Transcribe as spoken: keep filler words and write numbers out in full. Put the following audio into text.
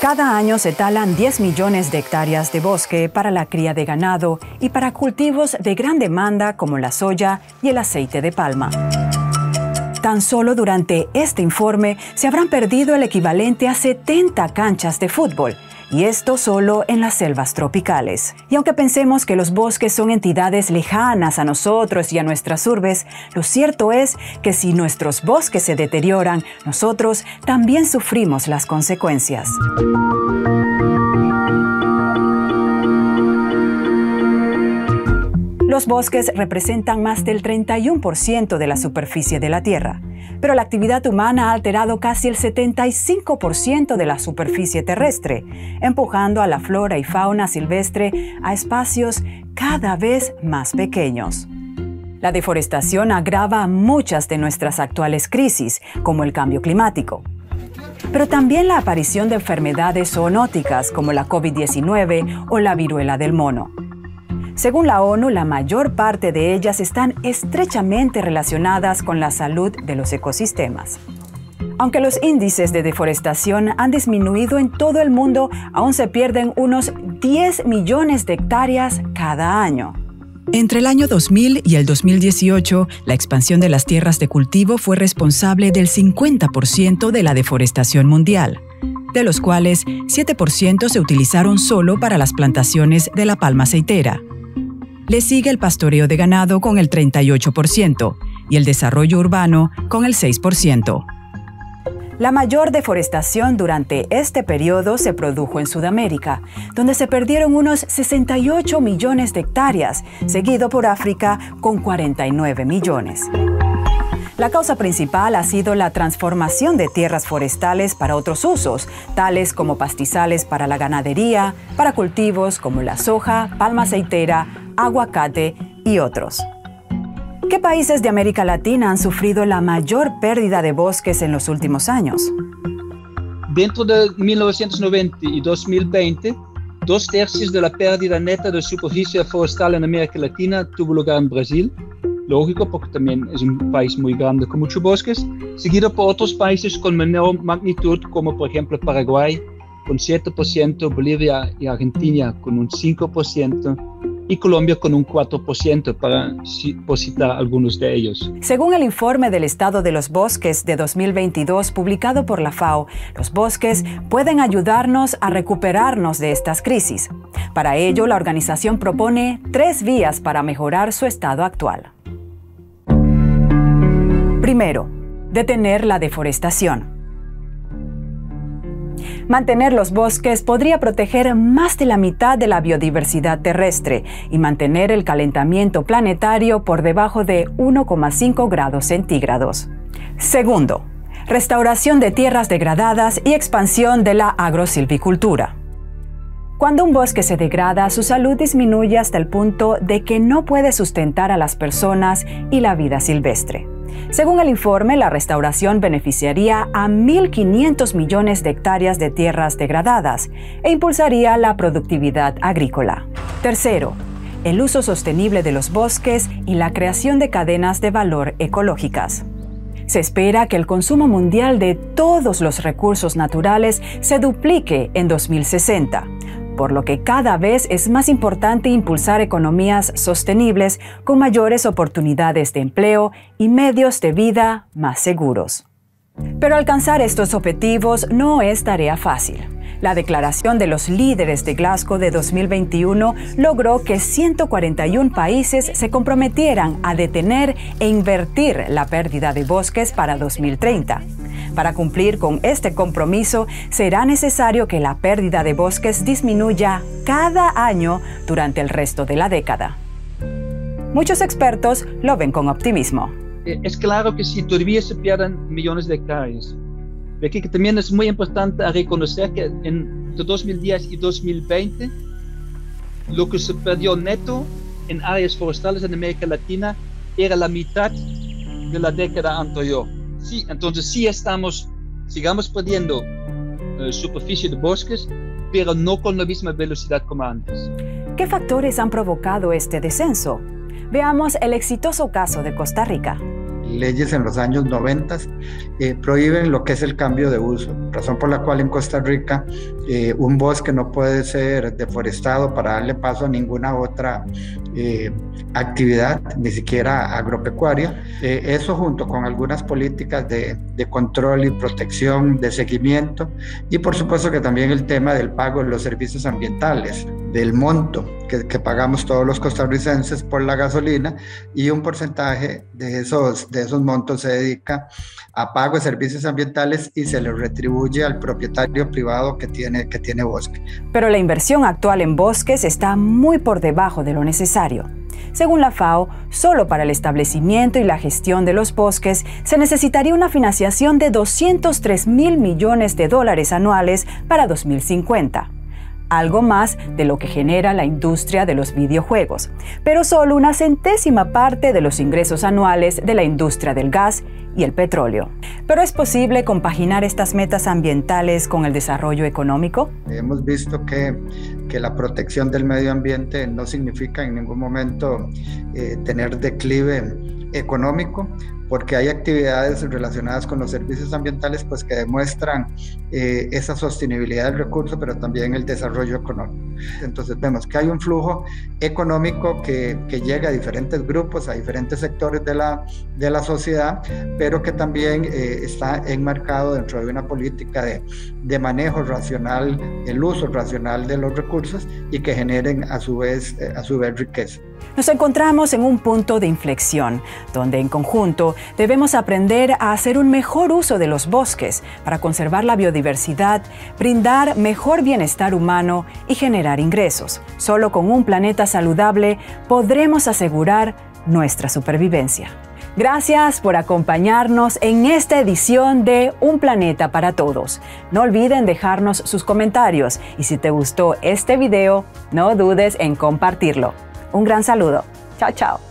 Cada año se talan diez millones de hectáreas de bosque para la cría de ganado y para cultivos de gran demanda como la soya y el aceite de palma. Tan solo durante este informe se habrán perdido el equivalente a setenta canchas de fútbol, y esto solo en las selvas tropicales. Y aunque pensemos que los bosques son entidades lejanas a nosotros y a nuestras urbes, lo cierto es que si nuestros bosques se deterioran, nosotros también sufrimos las consecuencias. Los bosques representan más del treinta y uno por ciento de la superficie de la Tierra, pero la actividad humana ha alterado casi el setenta y cinco por ciento de la superficie terrestre, empujando a la flora y fauna silvestre a espacios cada vez más pequeños. La deforestación agrava muchas de nuestras actuales crisis, como el cambio climático, pero también la aparición de enfermedades zoonóticas como la COVID diecinueve o la viruela del mono. Según la ONU, la mayor parte de ellas están estrechamente relacionadas con la salud de los ecosistemas. Aunque los índices de deforestación han disminuido en todo el mundo, aún se pierden unos diez millones de hectáreas cada año. Entre el año dos mil y el dos mil dieciocho, la expansión de las tierras de cultivo fue responsable del cincuenta por ciento de la deforestación mundial, de los cuales siete por ciento se utilizaron solo para las plantaciones de la palma aceitera. Le sigue el pastoreo de ganado con el treinta y ocho por ciento y el desarrollo urbano con el seis por ciento. La mayor deforestación durante este periodo se produjo en Sudamérica, donde se perdieron unos sesenta y ocho millones de hectáreas, seguido por África con cuarenta y nueve millones. La causa principal ha sido la transformación de tierras forestales para otros usos, tales como pastizales para la ganadería, para cultivos como la soja, palma aceitera, aguacate y otros. ¿Qué países de América Latina han sufrido la mayor pérdida de bosques en los últimos años? Dentro de mil novecientos noventa y dos mil veinte, dos tercios de la pérdida neta de superficie forestal en América Latina tuvo lugar en Brasil. Lógico, porque también es un país muy grande con muchos bosques, seguido por otros países con menor magnitud, como por ejemplo Paraguay con siete por ciento, Bolivia y Argentina con un cinco por ciento y Colombia con un cuatro por ciento, para citar algunos de ellos. Según el informe del Estado de los Bosques de dos mil veintidós publicado por la FAO, los bosques pueden ayudarnos a recuperarnos de estas crisis. Para ello, la organización propone tres vías para mejorar su estado actual. Primero, detener la deforestación. Mantener los bosques podría proteger más de la mitad de la biodiversidad terrestre y mantener el calentamiento planetario por debajo de uno coma cinco grados centígrados. Segundo, restauración de tierras degradadas y expansión de la agrosilvicultura. Cuando un bosque se degrada, su salud disminuye hasta el punto de que no puede sustentar a las personas y la vida silvestre. Según el informe, la restauración beneficiaría a mil quinientos millones de hectáreas de tierras degradadas e impulsaría la productividad agrícola. Tercero, el uso sostenible de los bosques y la creación de cadenas de valor ecológicas. Se espera que el consumo mundial de todos los recursos naturales se duplique en dos mil sesenta. Por lo que cada vez es más importante impulsar economías sostenibles con mayores oportunidades de empleo y medios de vida más seguros. Pero alcanzar estos objetivos no es tarea fácil. La Declaración de los Líderes de Glasgow de dos mil veintiuno logró que ciento cuarenta y un países se comprometieran a detener e invertir la pérdida de bosques para dos mil treinta. Para cumplir con este compromiso, será necesario que la pérdida de bosques disminuya cada año durante el resto de la década. Muchos expertos lo ven con optimismo. Es claro que si todavía se pierden millones de hectáreas, de que también es muy importante reconocer que entre dos mil diez y dos mil veinte, lo que se perdió neto en áreas forestales en América Latina era la mitad de la década anterior. Sí, entonces sí estamos, sigamos perdiendo eh, superficie de bosques, pero no con la misma velocidad como antes. ¿Qué factores han provocado este descenso? Veamos el exitoso caso de Costa Rica. leyes en los años noventa eh, prohíben lo que es el cambio de uso, razón por la cual en Costa Rica eh, un bosque no puede ser deforestado para darle paso a ninguna otra eh, actividad, ni siquiera agropecuaria. Eh, eso junto con algunas políticas de, de control y protección, de seguimiento, y por supuesto que también el tema del pago de los servicios ambientales, del monto que, que pagamos todos los costarricenses por la gasolina, y un porcentaje de esos, de esos montos se dedica a pago de servicios ambientales y se le retribuye al propietario privado que tiene, que tiene bosque. Pero la inversión actual en bosques está muy por debajo de lo necesario. Según la FAO, solo para el establecimiento y la gestión de los bosques se necesitaría una financiación de doscientos tres mil millones de dólares anuales para dos mil cincuenta. Algo más de lo que genera la industria de los videojuegos, pero solo una centésima parte de los ingresos anuales de la industria del gas y el petróleo. ¿Pero es posible compaginar estas metas ambientales con el desarrollo económico? Hemos visto que, que la protección del medio ambiente no significa en ningún momento eh, tener declive económico, porque hay actividades relacionadas con los servicios ambientales pues, que demuestran eh, esa sostenibilidad del recurso, pero también el desarrollo económico. Entonces vemos que hay un flujo económico que, que llega a diferentes grupos, a diferentes sectores de la, de la sociedad, pero que también eh, está enmarcado dentro de una política de, de manejo racional, el uso racional de los recursos y que generen a su vez, eh, a su vez riqueza. Nos encontramos en un punto de inflexión, donde en conjunto debemos aprender a hacer un mejor uso de los bosques para conservar la biodiversidad, brindar mejor bienestar humano y generar ingresos. Solo con un planeta saludable podremos asegurar nuestra supervivencia. Gracias por acompañarnos en esta edición de Un Planeta para Todos. No olviden dejarnos sus comentarios y si te gustó este video, no dudes en compartirlo. Un gran saludo. Chao, chao.